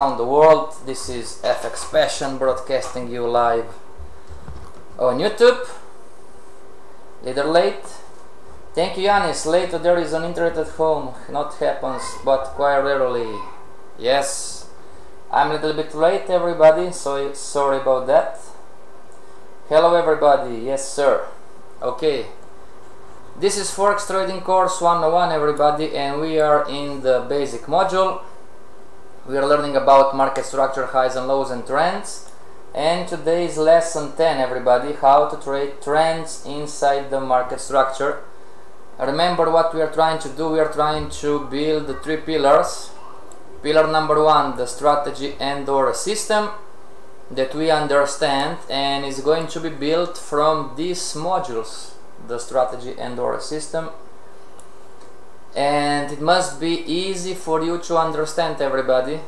Around the world, this is FX Passion broadcasting you live on YouTube. Little late. Thank you, Yanis. Later there is an internet at home. Not happens, but quite rarely. Yes, I'm a little bit late, everybody. So sorry about that. Hello, everybody. Yes, sir. Okay. This is Forex Trading Course 101, everybody, and we are in the basic module. We are learning about market structure, highs and lows and trends, and today is lesson 10, everybody, how to trade trends inside the market structure. Remember what we are trying to do. We are trying to build the three pillars. Pillar number one, the strategy and or system that we understand and is going to be built from these modules, the strategy and or system. And it must be easy for you to understand, everybody.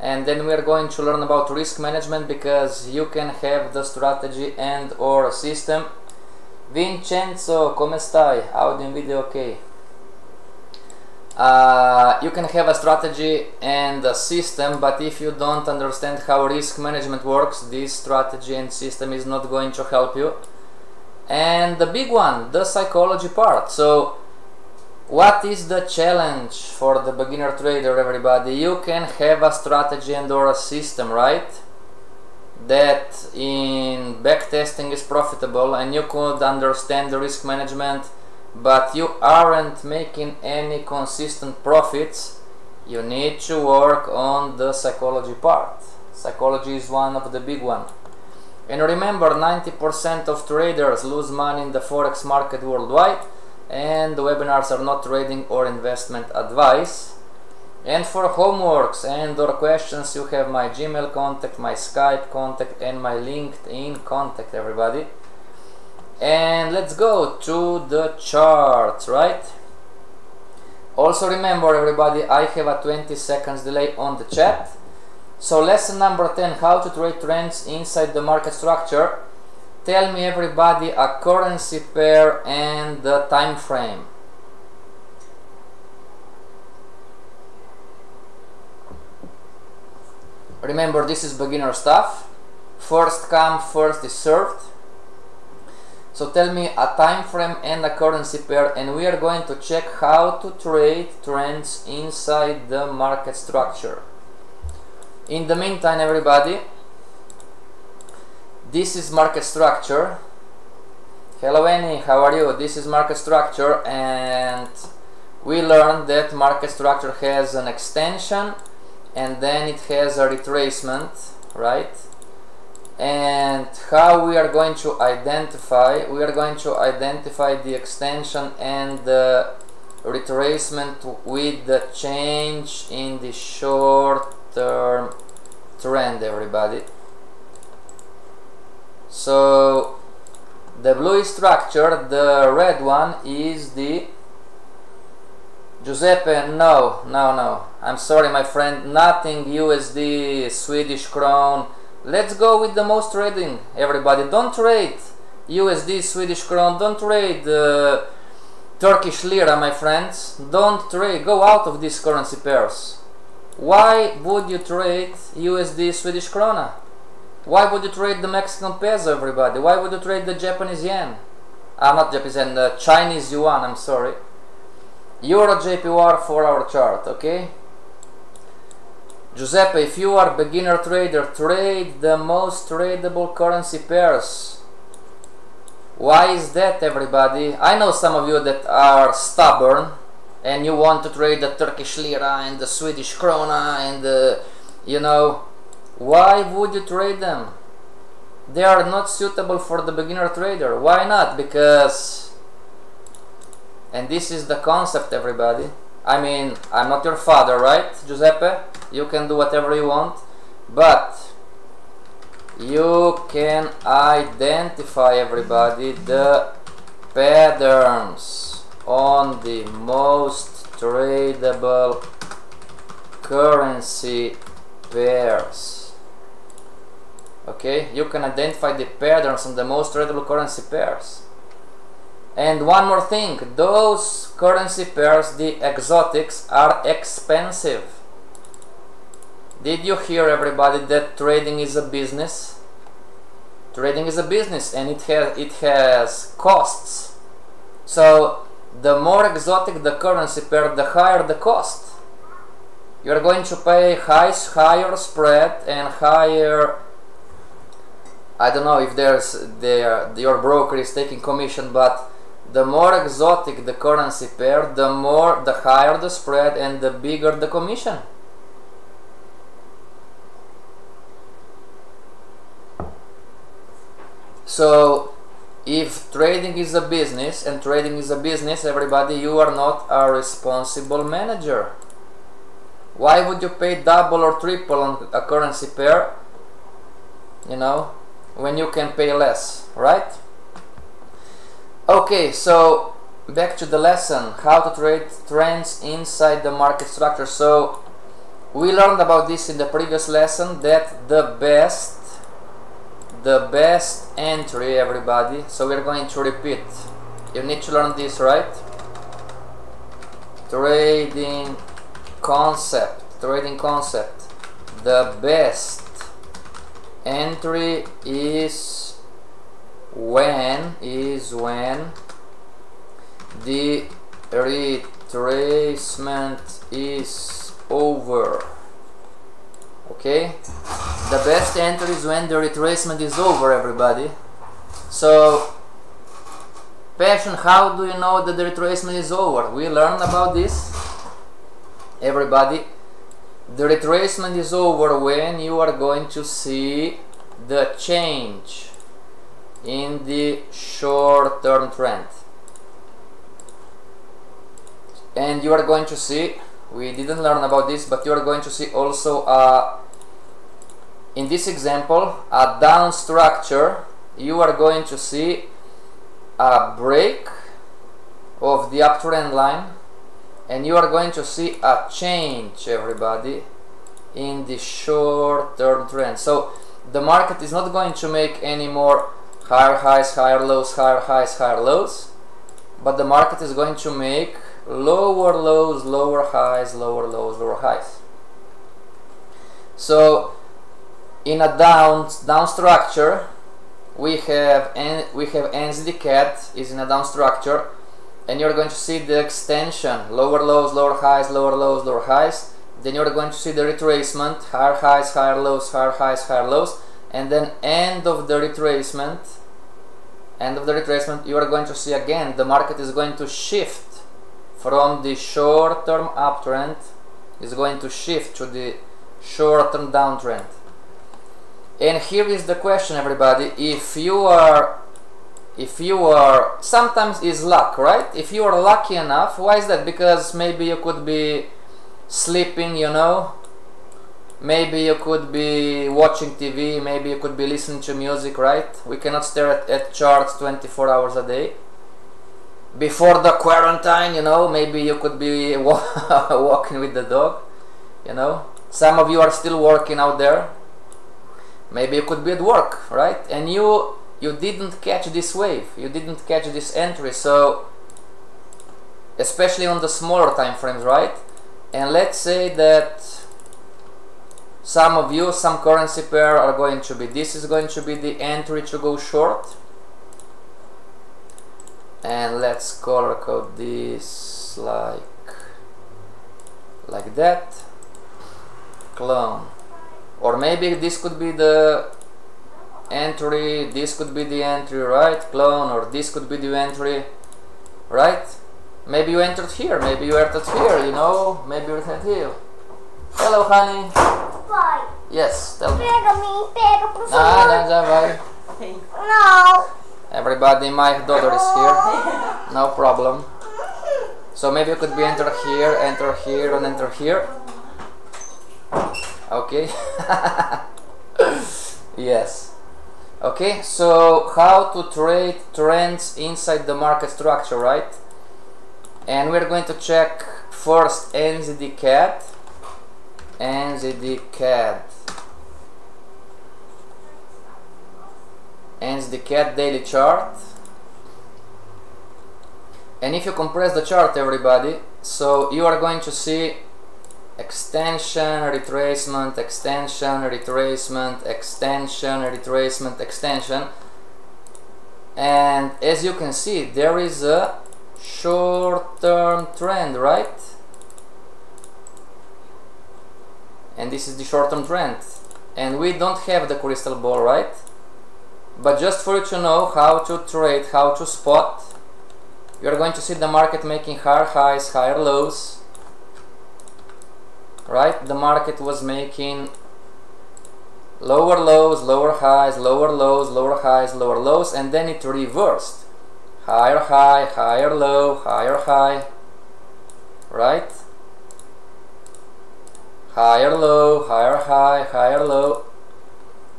And then we are going to learn about risk management, because you can have the strategy and or system. Vincenzo, come stai? Audio and video okay. You can have a strategy and a system, but if you don't understand how risk management works, this strategy and system is not going to help you. And the big one, the psychology part. So what is the challenge for the beginner trader, everybody? You can have a strategy and or a system, right, that in backtesting is profitable, and you could understand the risk management, but you aren't making any consistent profits. You need to work on the psychology part. Psychology is one of the big one. And remember, 90% of traders lose money in the forex market worldwide. And the webinars are not trading or investment advice. And for homeworks and or questions, you have my Gmail contact, my Skype contact, and my LinkedIn contact, everybody. And let's go to the charts, right? Also remember, everybody, I have a 20 seconds delay on the chat. So lesson number 10, how to trade trends inside the market structure. Tell me, everybody, a currency pair and the time frame. Remember, this is beginner stuff. First come, first is served. So tell me a time frame and a currency pair, and we are going to check how to trade trends inside the market structure. In the meantime, everybody, this is market structure. Hello, Annie, how are you? This is market structure, and we learned that market structure has an extension and then it has a retracement, right? And how we are going to identify? We are going to identify the extension and the retracement with the change in the short-term trend, everybody. So the blue is structure, the red one is the Giuseppe. No, I'm sorry, my friend, nothing USD, Swedish krona. Let's go with the most trading, everybody. Don't trade USD, Swedish krona, don't trade Turkish lira, my friends. Don't trade, go out of these currency pairs. Why would you trade USD, Swedish krona? Why would you trade the Mexican peso, everybody? Why would you trade the Japanese yen? Not Japanese yen, the Chinese yuan, I'm sorry. EUR/JPY for our chart, okay? Giuseppe, if you are a beginner trader, trade the most tradable currency pairs. Why is that, everybody? I know some of you that are stubborn and you want to trade the Turkish lira and the Swedish krona and the, you know, why would you trade them? They are not suitable for the beginner trader. Why not? Because, and this is the concept, everybody. I mean, I'm not your father, right, Giuseppe? You can do whatever you want, but you can identify, everybody, the patterns on the most tradable currency pairs. Okay, you can identify the patterns on the most tradable currency pairs. And one more thing, those currency pairs, the exotics, are expensive. Did you hear, everybody, that trading is a business? Trading is a business, and it has costs. So the more exotic the currency pair, the higher the cost. You're going to pay higher spread and higher, I don't know if your broker is taking commission, but the more exotic the currency pair, the higher the spread and the bigger the commission. So if trading is a business, and trading is a business, everybody, you are not a responsible manager. Why would you pay double or triple on a currency pair, you know, when you can pay less, right? Okay, so back to the lesson, how to trade trends inside the market structure. So we learned about this in the previous lesson, that the best entry, everybody, so we're going to repeat, you need to learn this, right? Trading concept, the best entry is when the retracement is over. Okay, the best entry is when the retracement is over, everybody. So Passion, how do you know that the retracement is over? We learned about this, everybody. The retracement is over when you are going to see the change in the short-term trend, and you are going to see, we didn't learn about this, but you are going to see also in this example a down structure. You are going to see a break of the uptrend line, and you are going to see a change, everybody, in the short-term trend. So the market is not going to make any more higher highs, higher lows, higher highs, higher lows, but the market is going to make lower lows, lower highs, lower lows, lower highs. So in a down structure, we have NZD/CAD is in a down structure, and you're going to see the extension, lower lows, lower highs, lower lows, lower highs. Then you're going to see the retracement, higher highs, higher lows, higher highs, higher lows, and then end of the retracement, you are going to see again the market is going to shift from the short-term uptrend, is going to shift to the short-term downtrend. And here is the question, everybody, if you are, sometimes is luck, right? If you are lucky enough, why is that? Because maybe you could be sleeping, you know, maybe you could be watching TV, maybe you could be listening to music, right? We cannot stare at charts 24 hours a day. Before the quarantine, you know, maybe you could be walking with the dog, you know. Some of you are still working out there. Maybe you could be at work, right? And you didn't catch this wave, you didn't catch this entry, so especially on the smaller time frames, right? And let's say that some of you, some currency pair are going to be, this is going to be the entry to go short, and let's color code this like that, clone, or maybe this could be the entry, this could be the entry, right? Clone, or this could be the entry, right? Maybe you entered here, maybe you entered here, you know, maybe you entered here. Hello, honey. Bye. Yes, tell me. No. Everybody, my daughter is here. No problem. So maybe you could be enter here, and enter here. Okay. Yes. Okay, so how to trade trends inside the market structure, right? And we're going to check first NZD/CAD daily chart. And if you compress the chart, everybody, so you are going to see extension, retracement, extension, retracement, extension, retracement, extension. And as you can see, there is a short-term trend, right? And this is the short-term trend. And we don't have the crystal ball, right? But just for you to know how to trade, how to spot, you're going to see the market making higher highs, higher lows, right? The market was making lower lows, lower highs, lower lows, lower highs, lower lows, and then it reversed. Higher high, higher low, higher high, right? Higher low, higher high, higher low.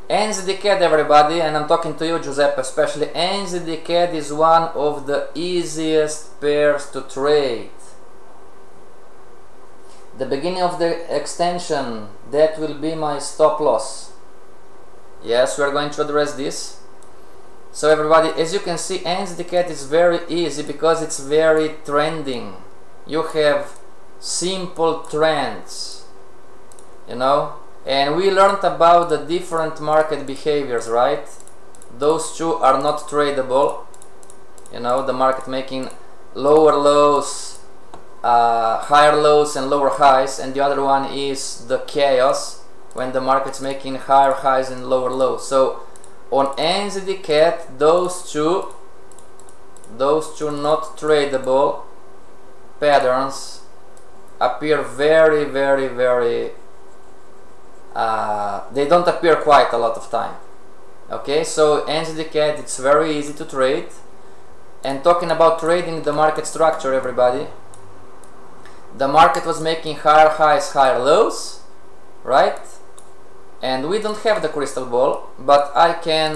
NZD/CAD, everybody, and I'm talking to you, Giuseppe, especially. NZD/CAD is one of the easiest pairs to trade. The beginning of the extension, that will be my stop loss. Yes, we are going to address this. So everybody, as you can see, NZD/CAD is very easy because it's very trending. You have simple trends, you know. And we learned about the different market behaviors, right? Those two are not tradable. You know, the market making lower lows, higher lows and lower highs. And the other one is the chaos, when the market's making higher highs and lower lows. So on NZD/CAD, those two not tradable patterns appear very, very, very... they don't appear quite a lot of time. Okay, so NZD/CAD, it's very easy to trade. And talking about trading the market structure, everybody, the market was making higher highs, higher lows, right? And we don't have the crystal ball, but I can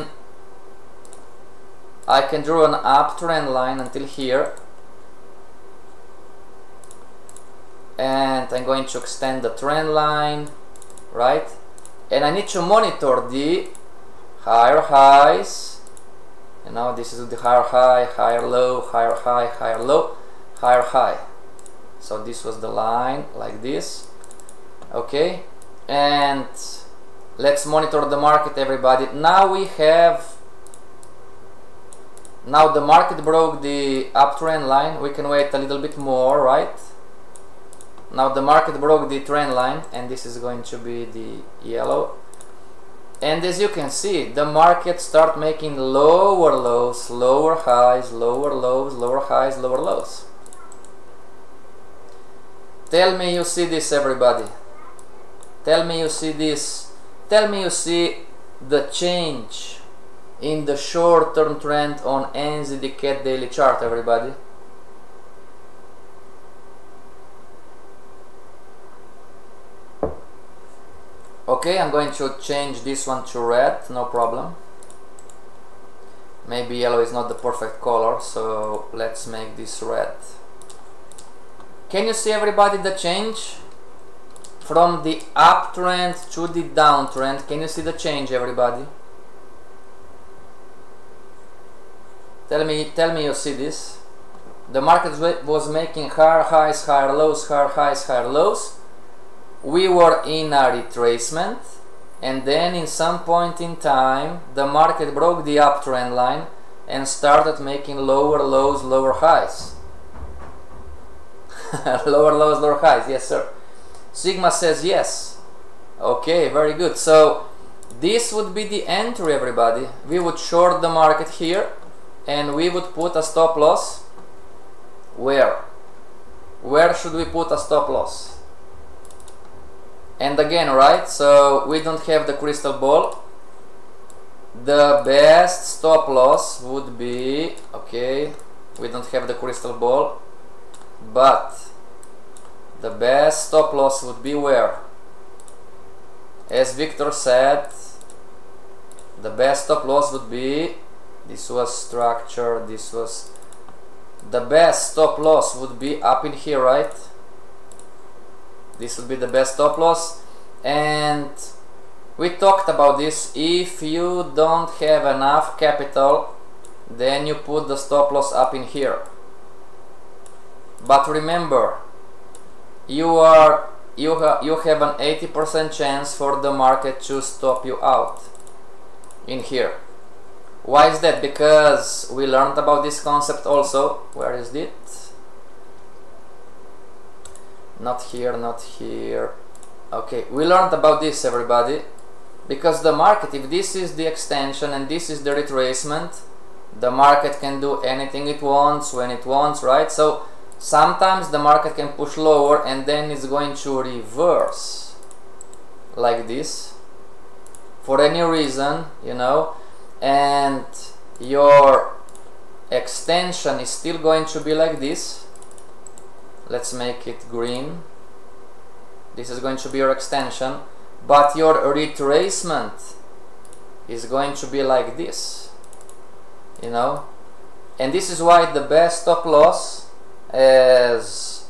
draw an uptrend line until here, and I'm going to extend the trend line, right? And I need to monitor the higher highs. You know, this is the higher high, higher low, higher high, higher low, higher high. So this was the line like this. Okay, and let's monitor the market, everybody. Now we have, now the market broke the uptrend line. We can wait a little bit more, right? Now the market broke the trend line, and this is going to be the yellow. And as you can see, the market start making lower lows, lower highs, lower lows, lower highs, lower lows. Tell me you see this, everybody. Tell me you see this. Tell me you see the change in the short-term trend on NZD/CAD daily chart, everybody. Okay, I'm going to change this one to red, no problem. Maybe yellow is not the perfect color, so let's make this red. Can you see, everybody, the change? From the uptrend to the downtrend, can you see the change, everybody? Tell me you see this. The market was making higher highs, higher lows, higher highs, higher lows. We were in a retracement, and then in some point in time the market broke the uptrend line and started making lower lows, lower highs. Lower lows, lower highs, yes sir. Sigma says yes. Okay, very good. So this would be the entry, everybody. We would short the market here, and we would put a stop loss. Where should we put a stop loss? And again, right, so we don't have the crystal ball. The best stop loss would be, okay, we don't have the crystal ball, but the best stop loss would be where? As Victor said, the best stop loss would be, this was structure, this was, the best stop loss would be up in here, right? This would be the best stop loss. And we talked about this. If you don't have enough capital, then you put the stop loss up in here. But remember, you are you have an 80% chance for the market to stop you out in here. Why is that? Because we learned about this concept also. Where is it? Not here, not here. Okay, we learned about this, everybody, because the market, if this is the extension and this is the retracement, the market can do anything it wants when it wants, right? So sometimes the market can push lower and then it's going to reverse like this for any reason, you know, and your extension is still going to be like this. Let's make it green. This is going to be your extension, but your retracement is going to be like this, you know. And this is why the best stop loss, as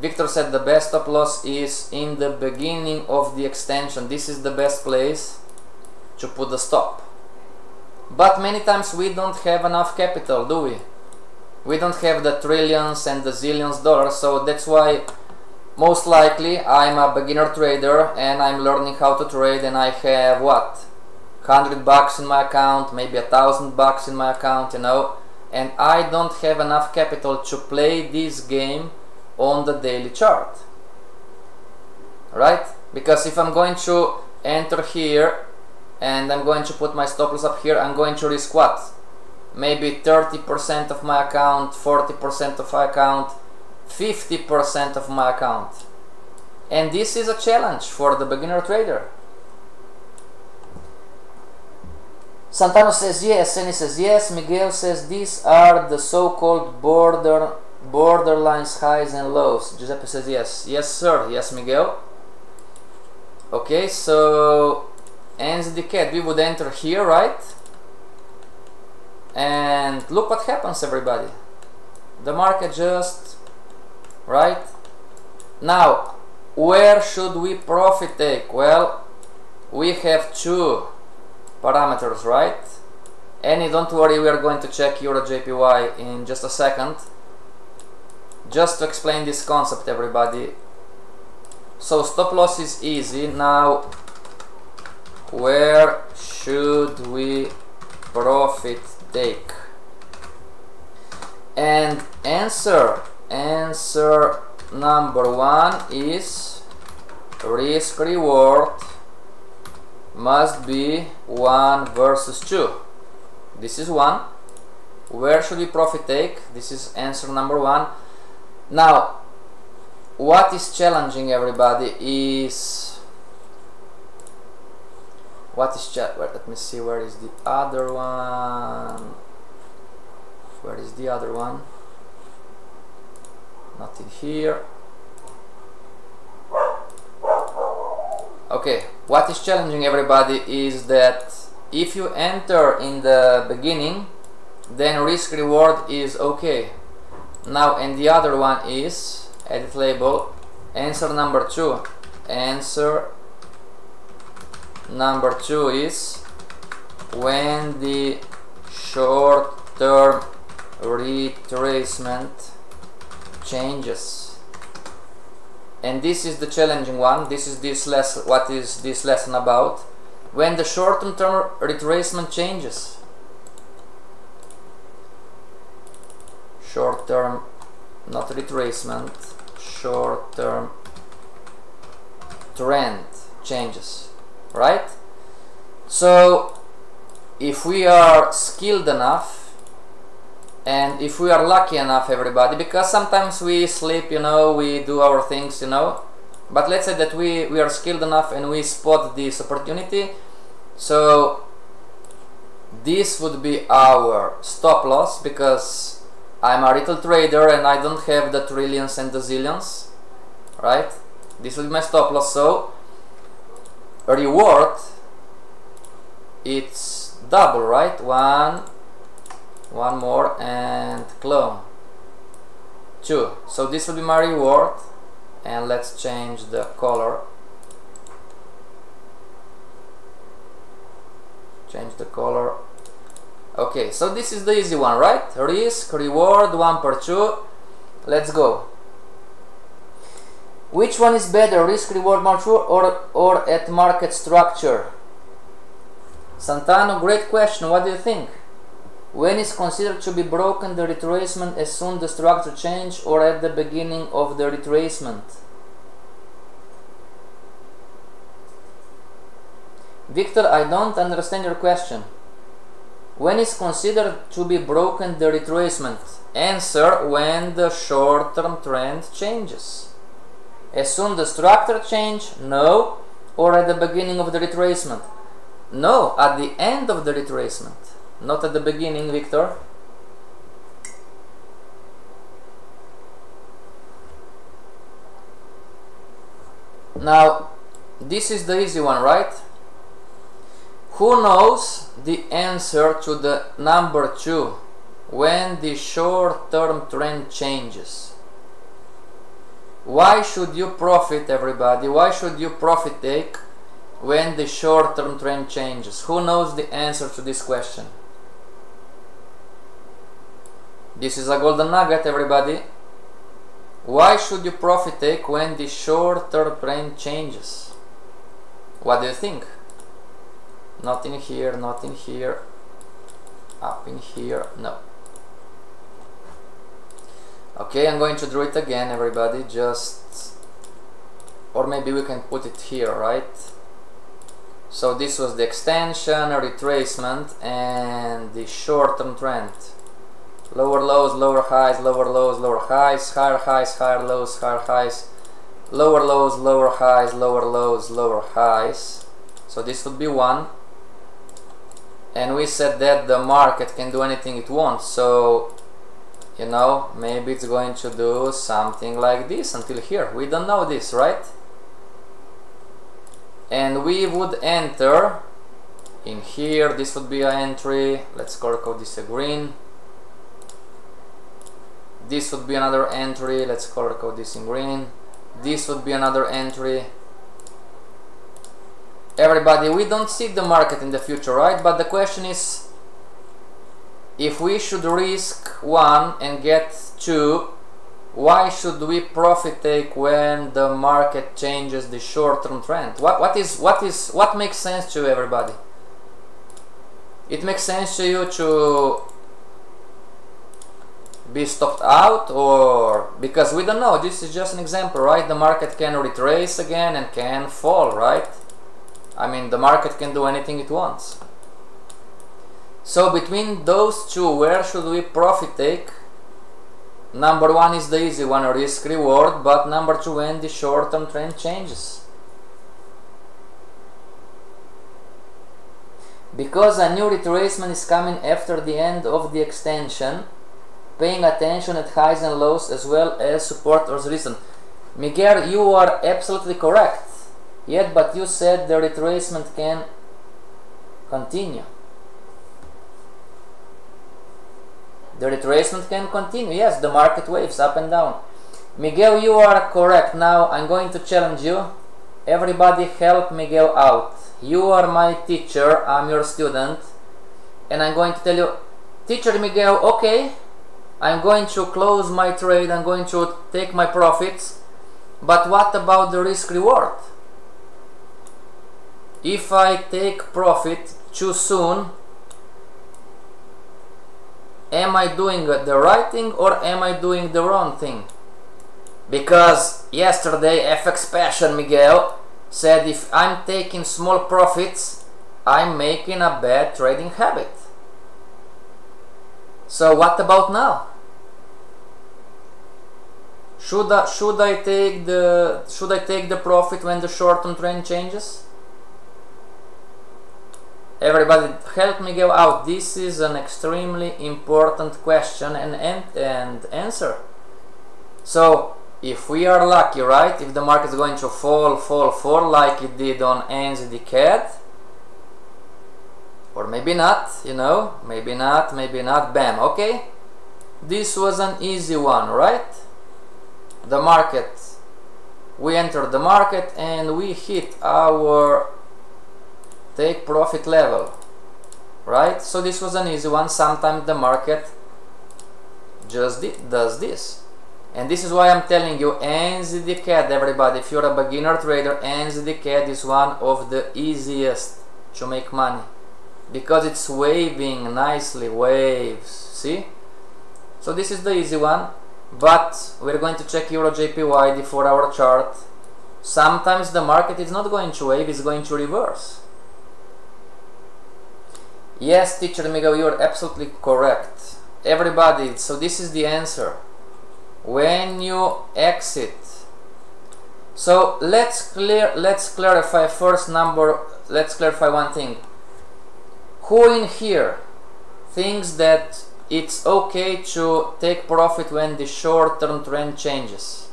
Victor said, the best stop loss is in the beginning of the extension. This is the best place to put the stop. But many times we don't have enough capital, do we? We don't have the trillions and the zillions dollars, so that's why most likely I'm a beginner trader and I'm learning how to trade, and I have what, $100 in my account, maybe $1,000 in my account, you know, and I don't have enough capital to play this game on the daily chart, right? Because if I'm going to enter here and I'm going to put my stop loss up here, I'm going to risk what? Maybe 30% of my account, 40% of my account, 50% of my account. And this is a challenge for the beginner trader. Santano says yes, Eni says yes, Miguel says these are the so-called borderlines, highs and lows. Giuseppe says yes. Yes sir, yes Miguel. Okay, so NZD/CAD, we would enter here, right? And look what happens, everybody. The market just, right? Now, where should we profit take? Well, we have two parameters, right? And don't worry, we are going to check EUR/JPY in just a second. Just to explain this concept, everybody. So stop loss is easy. Now, where should we profit take? And answer number one is risk reward must be 1 versus 2. This is 1. Where should we profit take? This is answer number 1. Now, what is challenging, everybody, is let me see, where is the other one? Where is the other one? Not in here. Okay, what is challenging, everybody, is that if you enter in the beginning, then risk reward is okay. Now, and the other one is, edit label, answer number 2. Number 2 is when the short-term retracement changes. And this is the challenging one. This is this lesson. What is this lesson about? When the short-term retracement changes. Short-term, not retracement, short-term trend changes. Right? So if we are skilled enough and if we are lucky enough, everybody, because sometimes we sleep, you know, we do our things, you know, but let's say that we are skilled enough and we spot this opportunity. So this would be our stop loss, because I'm a retail trader and I don't have the trillions and the zillions, right? This would be my stop loss. So reward, it's double, right? One more and clone 2. So this will be my reward, and let's change the color, okay, so this is the easy one, right? Risk reward 1 per 2. Let's go. Which one is better, risk-reward mature or at market structure? Santano, great question. What do you think? When is considered to be broken the retracement, as soon the structure change or at the beginning of the retracement? Victor, I don't understand your question. When is considered to be broken the retracement? Answer, when the short-term trend changes. As soon the structure change? No. Or at the beginning of the retracement? No, at the end of the retracement. Not at the beginning, Victor. Now, this is the easy one, right? Who knows the answer to the number 2? When the short-term trend changes. Why should you profit, everybody? Why should you profit take when the short-term trend changes? Who knows the answer to this question? This is a golden nugget, everybody. Why should you profit take when the short-term trend changes? What do you think? Nothing here, nothing here, up in here, no. Okay, I'm going to draw it again, everybody, just... or maybe we can put it here, right? So this was the extension, retracement, and the short-term trend. Lower lows, lower highs, lower lows, lower highs, higher highs, higher lows, higher highs, lower lows, lower highs, lower lows, lower highs. So this would be 1. And we said that the market can do anything it wants, so you know, maybe it's going to do something like this until here. We don't know this, right? And we would enter in here. This would be an entry. Let's color code this a green. This would be another entry. Let's color code this in green. This would be another entry. Everybody, we don't see the market in the future, right? But the question is, if we should risk 1 and get 2, why should we profit take when the market changes the short-term trend? What makes sense to you, everybody? It makes sense to you to be stopped out, or because we don't know, this is just an example, right? The market can retrace again and can fall, right? I mean, the market can do anything it wants. So between those two, where should we profit take? Number 1 is the easy one, risk reward, but number 2, when the short-term trend changes. Because a new retracement is coming after the end of the extension, paying attention at highs and lows as well as support or resistance. Miguel, you are absolutely correct. Yet, but you said the retracement can continue. The retracement can continue, yes, the market waves up and down. Miguel, you are correct. Now I'm going to challenge you. Everybody help Miguel out. You are my teacher, I'm your student. And I'm going to tell you, teacher Miguel, okay, I'm going to close my trade, I'm going to take my profits. But what about the risk reward? If I take profit too soon, am I doing the right thing or am I doing the wrong thing? Because yesterday FX Passion Miguel said if I'm taking small profits, I'm making a bad trading habit. So what about now? Should I take the profit when the short-term trend changes? Everybody, help Miguel out. This is an extremely important question and answer. So, if we are lucky, right? If the market is going to fall like it did on NZD/CAD, or maybe not, you know, maybe not, bam, okay? This was an easy one, right? The market, we entered the market and we hit our take profit level, right? So this was an easy one. Sometimes the market just does this. And this is why I'm telling you NZD/CAD, everybody. If you're a beginner trader, NZD/CAD is one of the easiest to make money because it's waving nicely, waves, see? So this is the easy one, but we're going to check EUR/JPY, the 4-hour chart. Sometimes the market is not going to wave, it's going to reverse. Yes, teacher Miguel, you're absolutely correct. Everybody, so this is the answer. When you exit, so let's clarify first number, let's clarify one thing. Who in here thinks that it's okay to take profit when the short-term trend changes?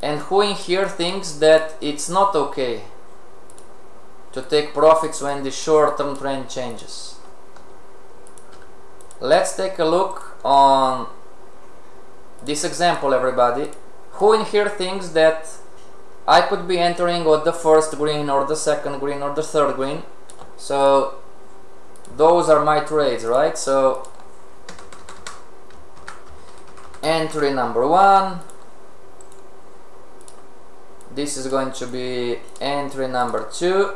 And who in here thinks that it's not okay to take profits when the short-term trend changes? Let's take a look on this example, everybody. Who in here thinks that I could be entering on the first green or the second green or the third green? So those are my trades, right? So entry number one, this is going to be entry number two,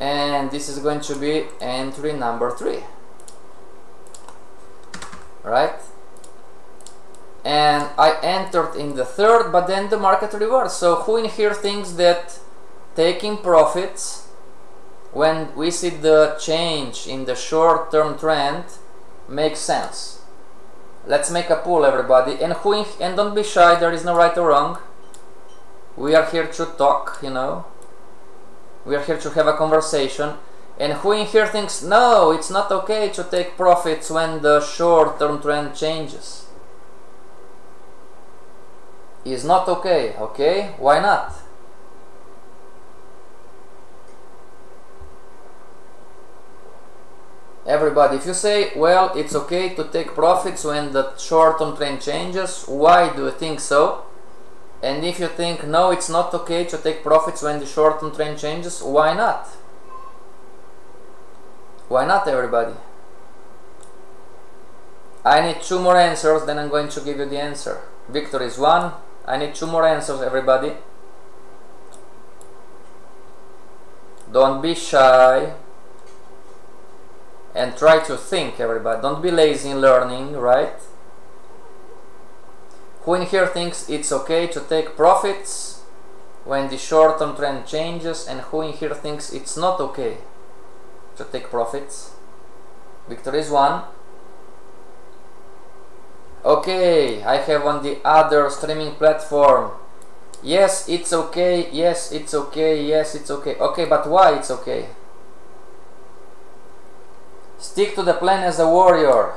and this is going to be entry number three, right? And I entered in the third, but then the market reversed. So who in here thinks that taking profits when we see the change in the short-term trend makes sense? Let's make a poll, everybody. And don't be shy, there is no right or wrong. We are here to talk, you know. We are here to have a conversation. And who in here thinks, no, it's not okay to take profits when the short-term trend changes? It's not okay, okay? Why not? Everybody, if you say, well, it's okay to take profits when the short-term trend changes, why do you think so? And if you think, no, it's not okay to take profits when the short-term trend changes, why not? Why not, everybody? I need two more answers, then I'm going to give you the answer. Victor is one. I need two more answers, everybody. Don't be shy. And try to think, everybody. Don't be lazy in learning, right? Who in here thinks it's okay to take profits when the short-term trend changes? And who in here thinks it's not okay to take profits? Victor is one. Okay, I have on the other streaming platform. Yes, it's okay. Yes, it's okay. Yes, it's okay. Okay, but why it's okay? Stick to the plan as a warrior.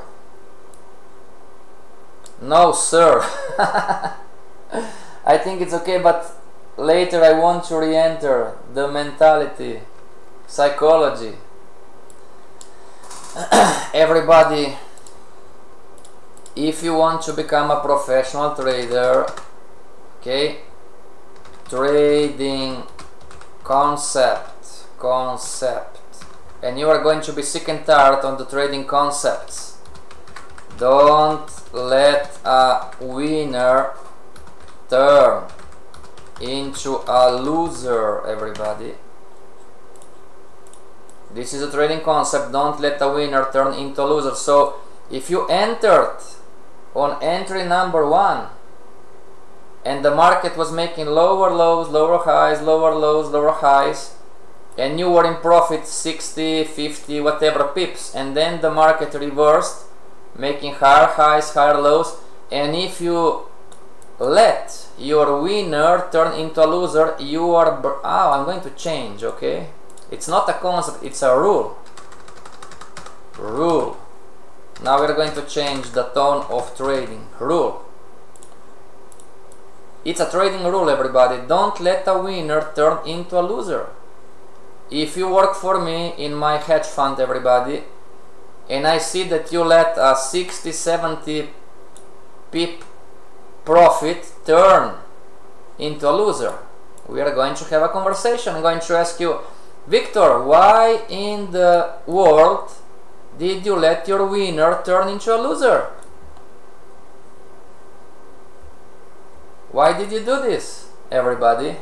No, sir. I think it's okay, but later I want to re-enter the mentality, psychology. Everybody, if you want to become a professional trader, okay, trading concept, and you are going to be sick and tired on the trading concepts. Don't let a winner turn into a loser, everybody. This is a trading concept. Don't let a winner turn into a loser. So if you entered on entry number one and the market was making lower lows, lower highs, lower lows, lower highs, and you were in profit 60, 50, whatever pips, and then the market reversed, making higher highs, higher lows, and if you let your winner turn into a loser, you are... I'm going to change, okay? It's not a concept, it's a rule. Rule. Now we're going to change the tone of trading. Rule. It's a trading rule, everybody. Don't let a winner turn into a loser. If you work for me in my hedge fund, everybody, and I see that you let a 60, 70 pip profit turn into a loser, we are going to have a conversation. I'm going to ask you, Victor, why in the world Did you let your winner turn into a loser? Why did you do this, everybody?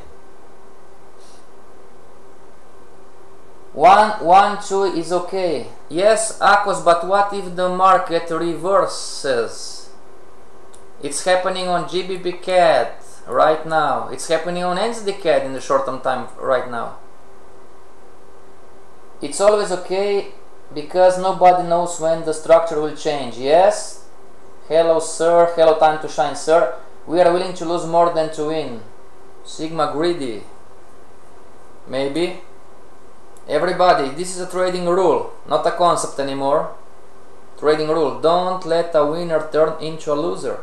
1, 1, 2 is okay. Yes, Akos, but what if the market reverses? It's happening on GBP/CAD right now. It's happening on NZD/CAD in the short-term time right now. It's always okay because nobody knows when the structure will change. Yes? Hello, sir. Hello, time to shine, sir. We are willing to lose more than to win. Sigma greedy. Maybe. Everybody, this is a trading rule, not a concept anymore. Trading rule. Don't let a winner turn into a loser.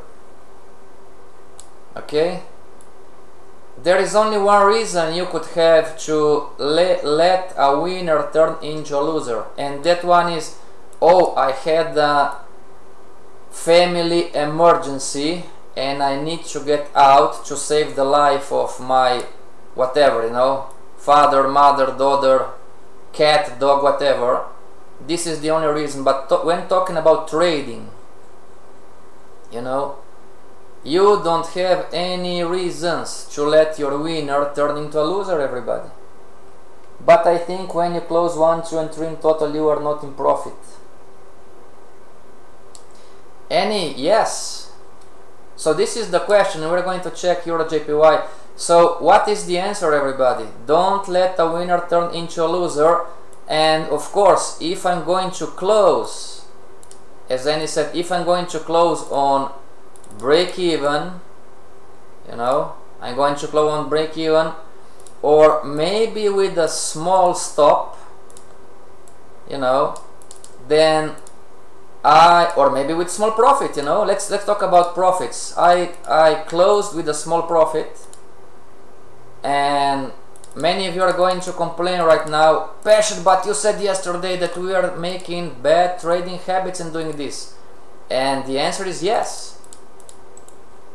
Okay? There is only one reason you could have to let a winner turn into a loser, and that one is, oh, I had a family emergency and I need to get out to save the life of my whatever, you know, father, mother, daughter, cat, dog, whatever. This is the only reason. But when talking about trading, you know, you don't have any reasons to let your winner turn into a loser, everybody. But I think when you close 1, 2 and 3 in total, you are not in profit. Any? Yes. So this is the question. We're going to check EUR/JPY. So what is the answer, everybody? Don't let a winner turn into a loser. And of course, if I'm going to close, as Annie said, if I'm going to close on break even, you know, I'm going to close on break even, or maybe with a small stop, you know, then I, or maybe with small profit, you know, let's talk about profits. I closed with a small profit, and many of you are going to complain right now, Passion, but you said yesterday that we are making bad trading habits and doing this. And the answer is yes.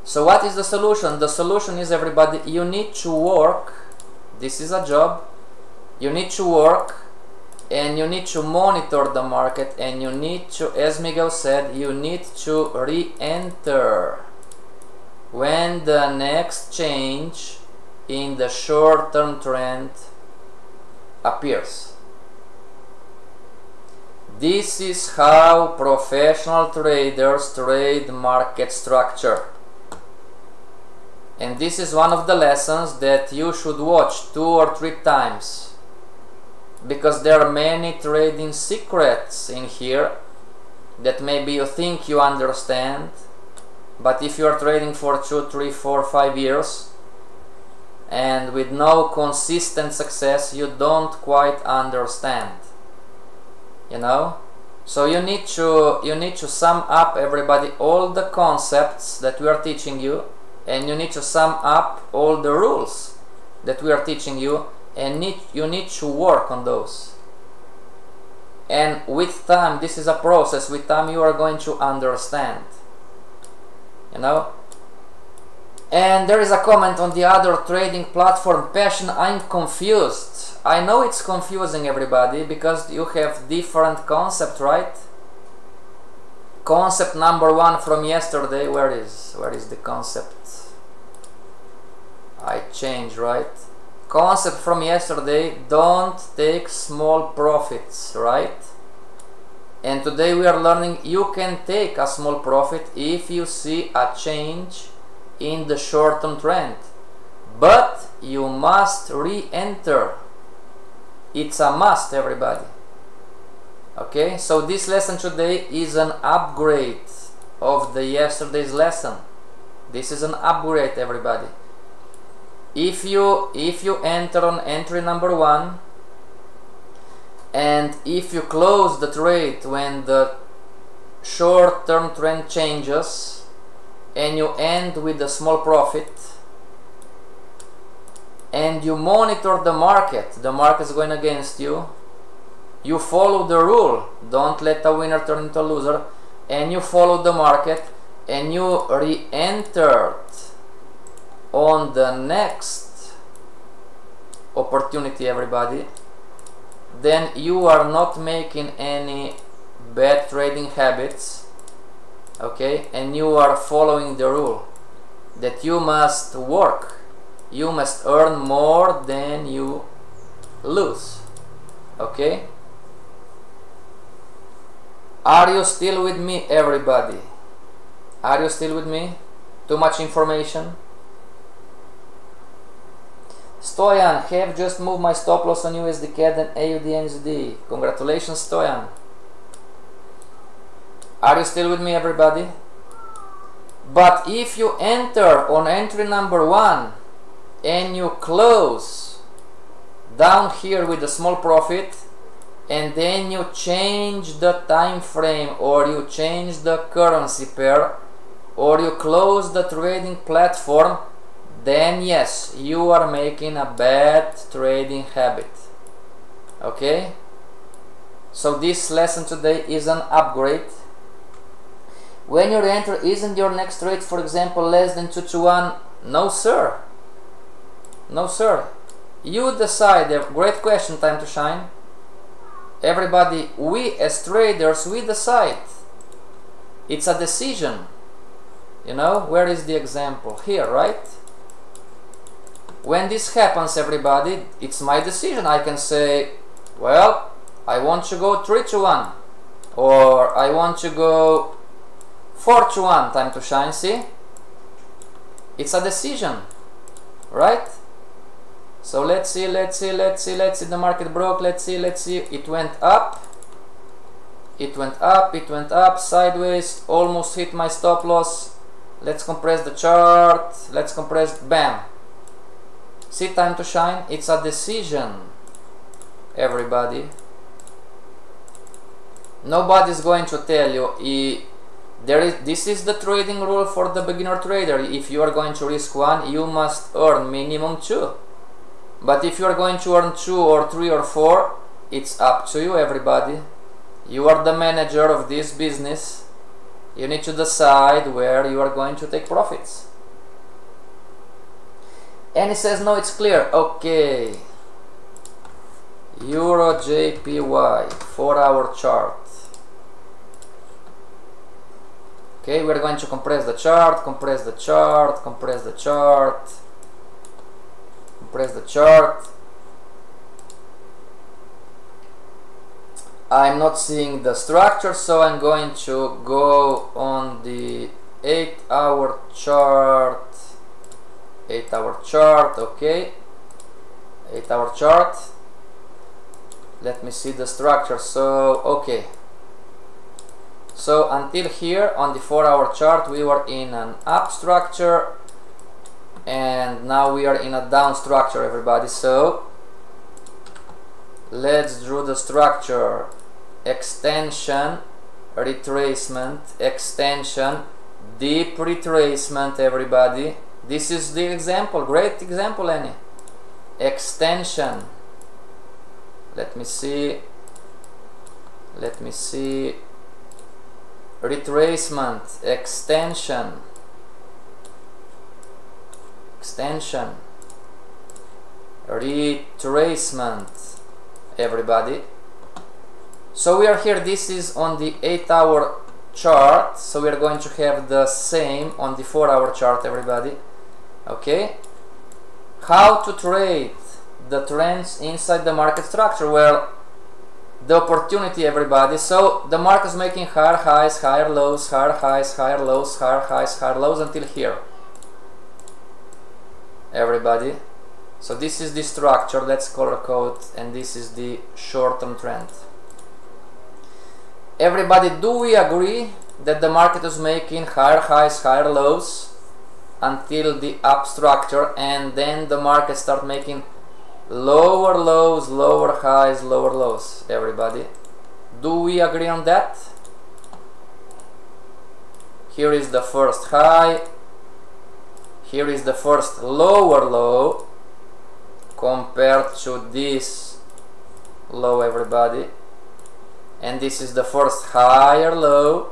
So what is the solution? The solution is, everybody, you need to work. This is a job. You need to work and you need to monitor the market, and you need to, as Miguel said, you need to re-enter when the next change in the short-term trend appears. This is how professional traders trade market structure. And this is one of the lessons that you should watch 2 or 3 times, because there are many trading secrets in here that maybe you think you understand, but if you are trading for 2, 3, 4, 5 years and with no consistent success, you don't quite understand, you know. So you need to sum up, everybody, all the concepts that we are teaching you. And you need to sum up all the rules that we are teaching you, and you need to work on those. And with time, this is a process, with time you are going to understand, you know. And there is a comment on the other trading platform, Passion, I'm confused. I know it's confusing, everybody, because you have different concepts, right? Concept number 1 from yesterday, where is the concept? I changed, right? Concept from yesterday, don't take small profits, right? And today we are learning you can take a small profit if you see a change in the short-term trend, but you must re-enter. It's a must, everybody. Okay, so this lesson today is an upgrade of the yesterday's lesson. This is an upgrade, everybody. If you enter on entry number 1, and if you close the trade when the short-term trend changes, and you end with a small profit, and you monitor the market is going against you. You follow the rule, don't let a winner turn into a loser, and you follow the market, and you re-entered on the next opportunity, everybody, then you are not making any bad trading habits, okay, and you are following the rule that you must work, you must earn more than you lose, okay? Are you still with me, everybody? Are you still with me? Too much information? Stoyan, have just moved my stop loss on USD/CAD and AUD/NZD. Congratulations, Stoyan. Are you still with me, everybody? But if you enter on entry number 1 and you close down here with a small profit, and then you change the time frame, or you change the currency pair, or you close the trading platform, then yes, you are making a bad trading habit. Okay? So this lesson today is an upgrade. When you enter, isn't your next trade, for example, less than 2 to 1? No, sir. No, sir. You decide. Great question, Time to Shine. Everybody, we as traders, we decide. It's a decision. You know, where is the example? Here, right? When this happens, everybody, it's my decision. I can say, well, I want to go 3 to 1, or I want to go 4 to 1. Time to Shine, see? It's a decision, right? So let's see, the market broke, let's see, it went up, sideways, almost hit my stop loss. Let's compress the chart, bam. See, Time to Shine, it's a decision, everybody. Nobody's going to tell you, this is the trading rule for the beginner trader. If you are going to risk 1, you must earn minimum 2. But if you are going to earn 2 or 3 or 4, it's up to you, everybody. You are the manager of this business. You need to decide where you are going to take profits. And he says, no, it's clear. Okay. EUR/JPY, 4-hour chart. Okay, we're going to compress the chart, compress the chart. I'm not seeing the structure, so I'm going to go on the 8-hour chart. 8-hour chart, okay. 8-hour chart. Let me see the structure. So, okay. So until here on the 4-hour chart we were in an up structure, and now we are in a down structure, everybody. So let's draw the structure: extension, retracement, extension, deep retracement, everybody. This is the example, great example, Annie. Extension, let me see, retracement, extension, retracement, everybody. So we are here, this is on the 8-hour chart, so we are going to have the same on the 4-hour chart, everybody. Okay, how to trade the trends inside the market structure? Well, the opportunity, everybody. So the market is making higher highs, higher lows, higher highs, higher lows, higher highs, higher lows until here, everybody. So this is the structure, let's color code, and this is the short-term trend. Everybody, do we agree that the market is making higher highs, higher lows until the up structure, and then the market starts making lower lows, lower highs, lower lows, everybody? Do we agree on that? Here is the first high, here is the first lower low compared to this low, everybody, and this is the first higher low,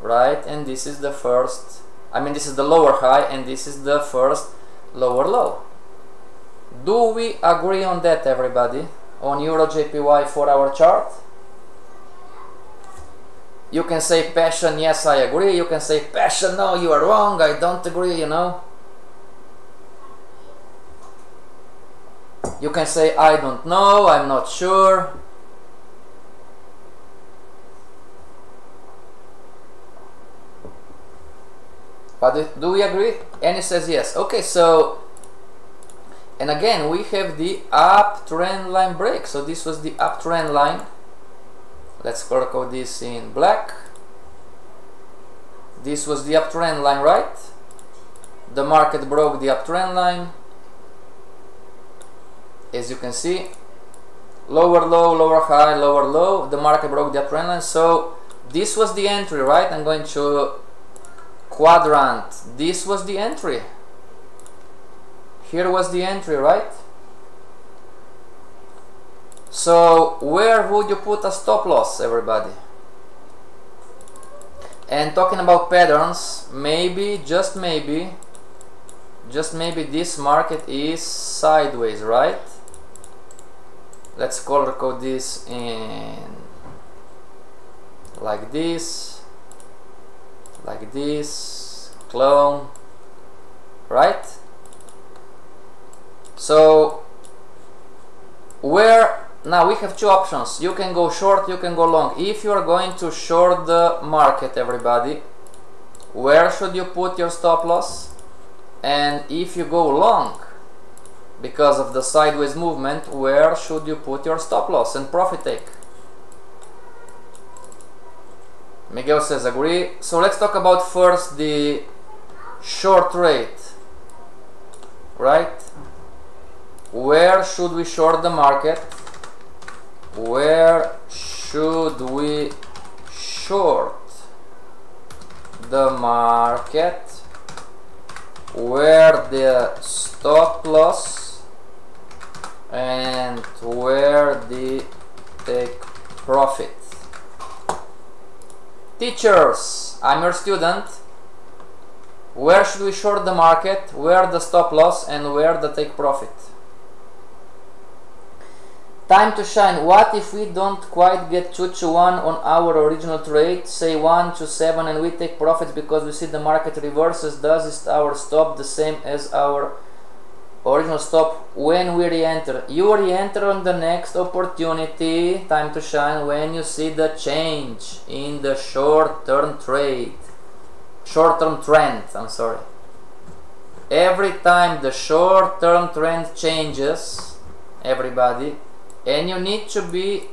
right? And this is the first, I mean, this is the lower high, and this is the first lower low. Do we agree on that, everybody, on EUR/JPY 4-hour chart? You can say passion, yes, I agree. You can say passion, no, you are wrong, I don't agree, you know. You can say I don't know, I'm not sure. But do we agree? And it says yes. Okay, so, and again we have the uptrend line break. So this was the uptrend line. Let's color code this in black. This was the uptrend line, right? The market broke the uptrend line. As you can see, lower low, lower high, lower low. The market broke the uptrend line. So this was the entry, right? I'm going to quadrant. This was the entry. Here was the entry, right? So where would you put a stop loss, everybody? And talking about patterns, maybe, just maybe, this market is sideways, right? Let's color code this in like this, clone, right? So where now we have two options. You can go short, you can go long. If you are going to short the market, everybody, where should you put your stop loss? And if you go long because of the sideways movement, where should you put your stop loss and profit take? Miguel says agree. So let's talk about first the short rate, right? Where should we short the market? Where should we short the market? Where the stop loss and where the take profit? Teachers, I'm your student. Where should we short the market? Where the stop loss and where the take profit? Time to shine. What if we don't quite get 2 to 1 on our original trade, say 1 to 7, and we take profits because we see the market reverses? Does our stop the same as our original stop when we re-enter? You re-enter on the next opportunity, time to shine, when you see the change in the short-term trade, short-term trend, I'm sorry. Every time the short-term trend changes, everybody, and you need to be,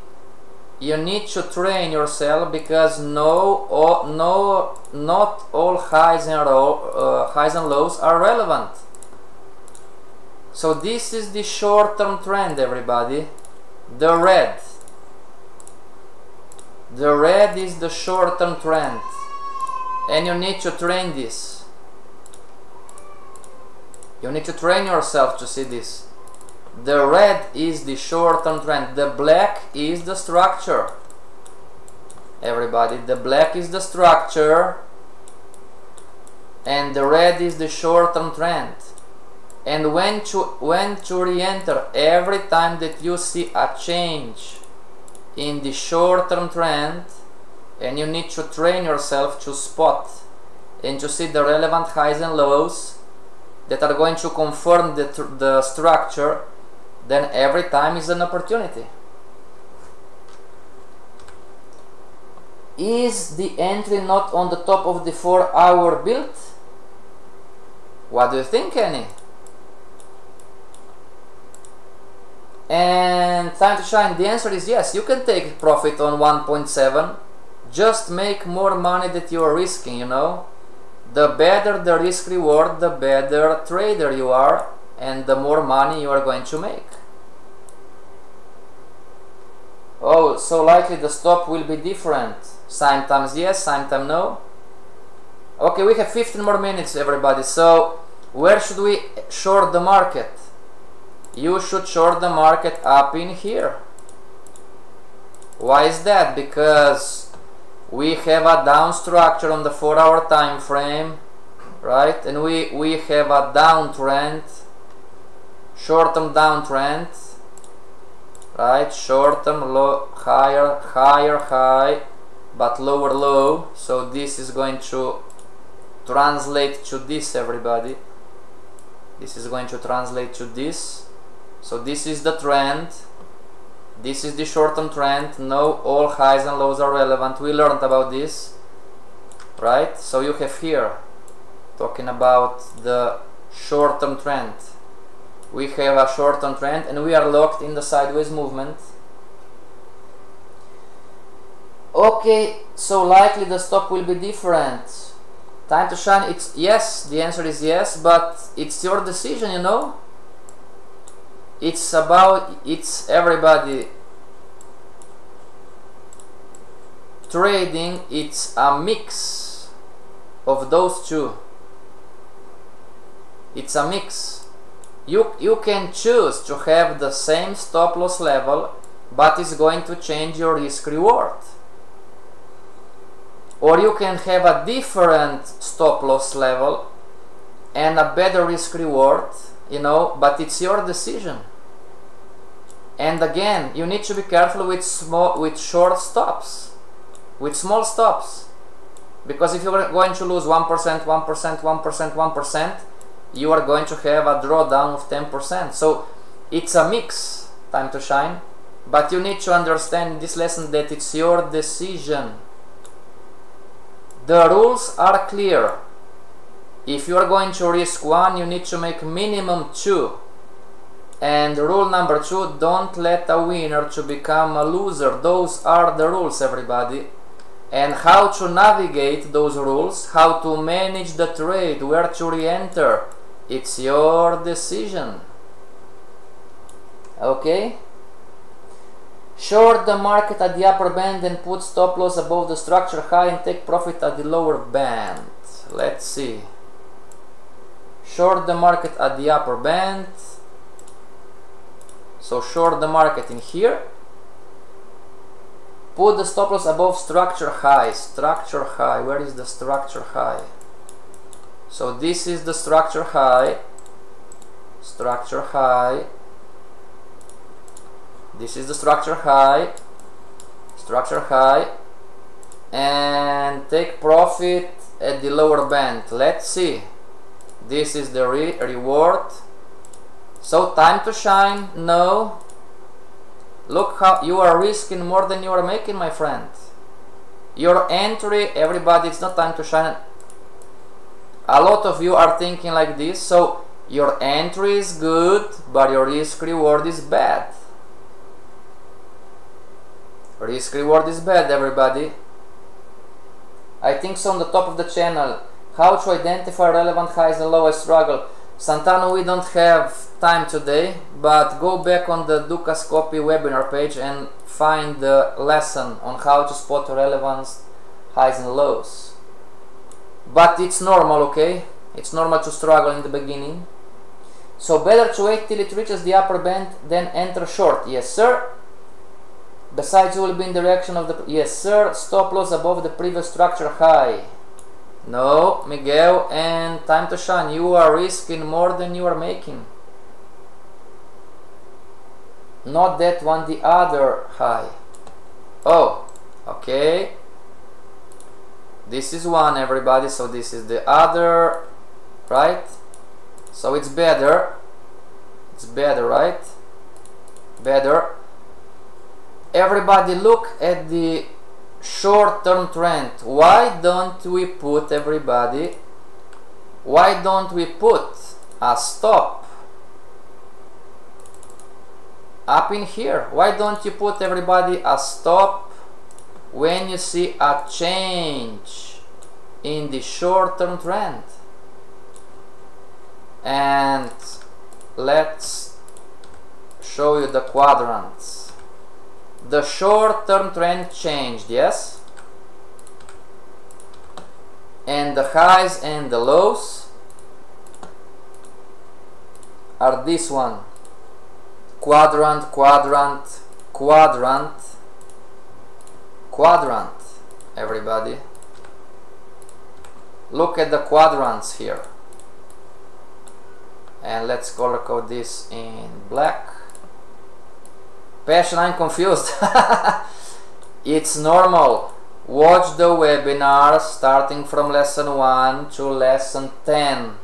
you need to train yourself, because not all highs and lows are relevant. So this is the short-term trend, everybody. The red. The red is the short-term trend, and you need to train this. You need to train yourself to see this. The red is the short-term trend. The black is the structure. Everybody, the black is the structure, and the red is the short-term trend. And when to re-enter, every time that you see a change in the short-term trend, and you need to train yourself to spot and to see the relevant highs and lows that are going to confirm the structure. Then every time is an opportunity. Is the entry not on the top of the 4-hour build? What do you think, Annie? And time to shine, the answer is yes. You can take profit on 1.7. Just make more money that you are risking, you know. The better the risk reward, the better trader you are, and the more money you are going to make. Oh, so likely the stop will be different. Sometimes yes, sometimes no. Okay, we have 15 more minutes, everybody. So where should we short the market? You should short the market up in here. Why is that? Because we have a down structure on the 4-hour time frame, right? And we have a downtrend, short-term downtrend, right? Short-term low, higher, higher, high, but lower low, so this is going to translate to this, everybody. This is going to translate to this. So this is the trend, this is the short-term trend. Now all highs and lows are relevant. We learned about this, right? So you have here, talking about the short-term trend, we have a short-term trend and we are locked in the sideways movement. Okay, so likely the stop will be different. Time to shine, it's yes, the answer is yes, but it's your decision, you know. It's about, it's everybody trading, it's a mix of those two. It's a mix. You can choose to have the same stop loss level, but it's going to change your risk reward. Or you can have a different stop loss level and a better risk reward, you know, but it's your decision. And again, you need to be careful with short stops, with small stops, because if you're going to lose 1%, 1%, 1%, 1%, you are going to have a drawdown of 10%. So it's a mix, time to shine, but you need to understand this lesson that it's your decision. The rules are clear. If you are going to risk one, you need to make minimum two. And rule number two, don't let a winner to become a loser. Those are the rules, everybody. And how to navigate those rules, how to manage the trade, where to re-enter, it's your decision. Okay? Short the market at the upper band and put stop loss above the structure high and take profit at the lower band. Let's see. Short the market at the upper band. So short the market in here. Put the stop loss above structure high. Structure high. Where is the structure high? So this is the structure high. Structure high. This is the structure high, and take profit at the lower band. Let's see. This is the reward. So time to shine. No. Look how you are risking more than you are making, my friend. Your entry, everybody, it's not time to shine. A lot of you are thinking like this. So your entry is good, but your risk reward is bad. Risk reward is bad, everybody. I think so. On the top of the channel, how to identify relevant highs and lows. Struggle, Santano, we don't have time today, but go back on the Dukascopy webinar page and find the lesson on how to spot relevant highs and lows. But it's normal, okay? It's normal to struggle in the beginning. So better to wait till it reaches the upper band than enter short. Yes, sir. Besides, you will be in the direction of the... Yes, sir. Stop loss above the previous structure high. No, Miguel. And time to shine. You are risking more than you are making. Not that one, the other high. Oh, okay. This is one, everybody. So this is the other, right? So it's better. It's better, right? Better. Everybody, look at the short-term trend. Why don't we put, everybody, why don't we put a stop up in here? Why don't you put, everybody, a stop when you see a change in the short-term trend? And let's show you the quadrants. The short-term trend changed, yes? And the highs and the lows are this one. Quadrant, quadrant, quadrant, quadrant, everybody. Look at the quadrants here. And let's color code this in black. Passion, I'm confused. It's normal. Watch the webinar starting from lesson 1 to lesson 10.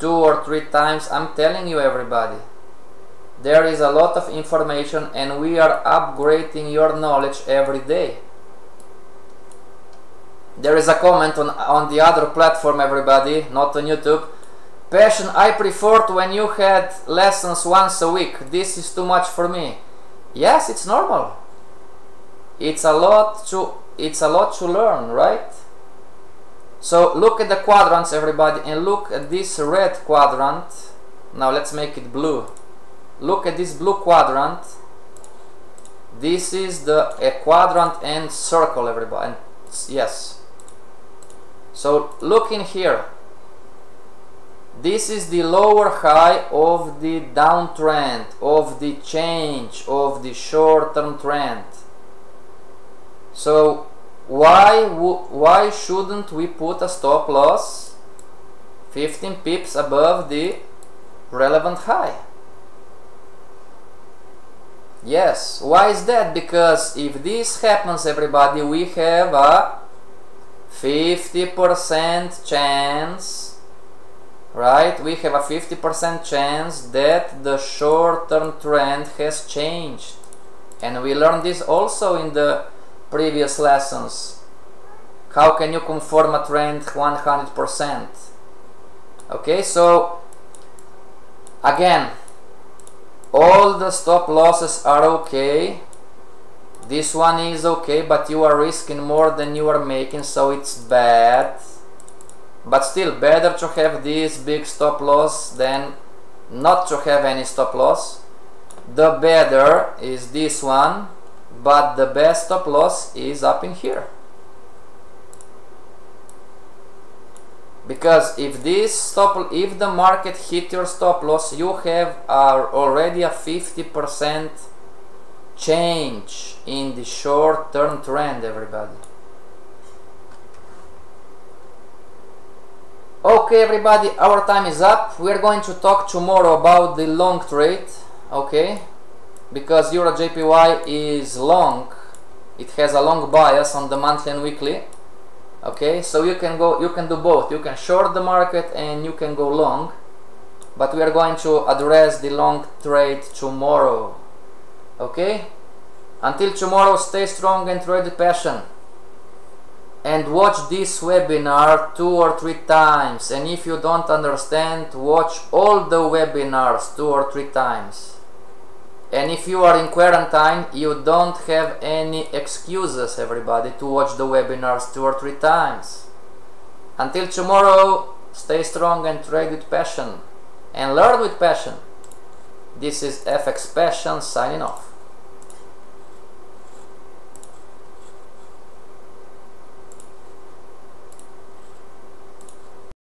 2 or 3 times, I'm telling you everybody. There is a lot of information and we are upgrading your knowledge every day. There is a comment on the other platform, everybody, not on YouTube. Passion, I preferred when you had lessons once a week. This is too much for me. Yes, it's normal. It's a lot to learn, right? So look at the quadrants, everybody, and look at this red quadrant. Now let's make it blue. Look at this blue quadrant. This is a quadrant and circle, everybody. Yes. So look in here. This is the lower high of the downtrend, of the change, of the short-term trend. So why shouldn't we put a stop loss 15 pips above the relevant high? Yes, why is that? Because if this happens, everybody, we have a 50% chance, right? We have a 50% chance that the short-term trend has changed. And we learned this also in the previous lessons. How can you confirm a trend 100%? Okay, so again, all the stop losses are okay. This one is okay, but you are risking more than you are making, so it's bad. But still, better to have this big stop loss than not to have any stop loss. The better is this one, but the best stop loss is up in here. Because if the market hit your stop loss, you have already a 50% change in the short-term trend, everybody. Okay, everybody, our time is up. We are going to talk tomorrow about the long trade, okay? Because EUR/JPY is long. It has a long bias on the monthly and weekly. Okay, so you can do both. You can short the market and you can go long, but we are going to address the long trade tomorrow. Okay, until tomorrow, stay strong and trade with passion, and watch this webinar 2 or 3 times, and if you don't understand, watch all the webinars 2 or 3 times. And if you are in quarantine, you don't have any excuses, everybody, to watch the webinars 2 or 3 times. Until tomorrow, stay strong and trade with passion. And learn with passion. This is FX Passion signing off.